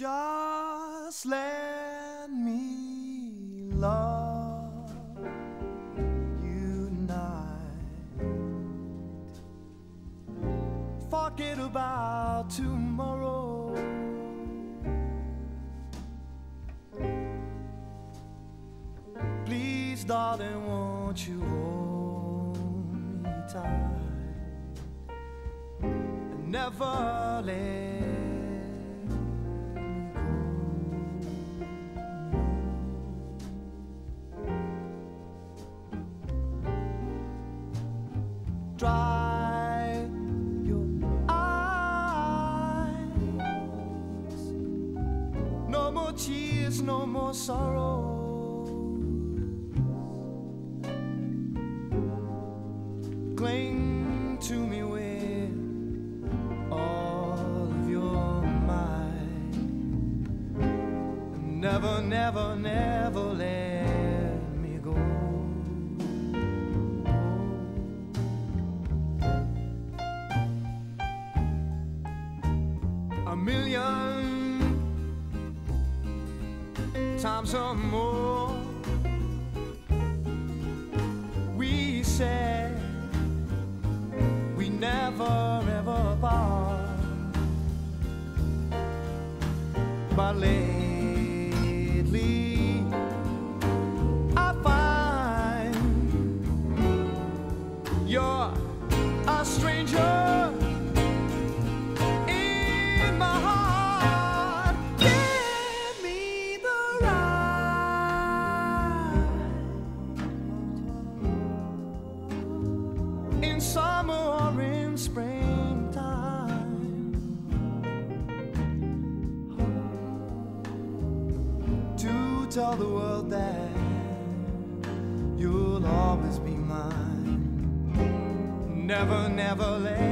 Just let me love you tonight. Forget about tomorrow. Please, darling, won't you hold me tight and never let dry your eyes. No more tears, no more sorrows. Cling to me with all of your might. Never, never, never let times or more we said we never ever part, but lately I find you're a stranger. Summer or in springtime, to tell the world that you'll always be mine. Never, never let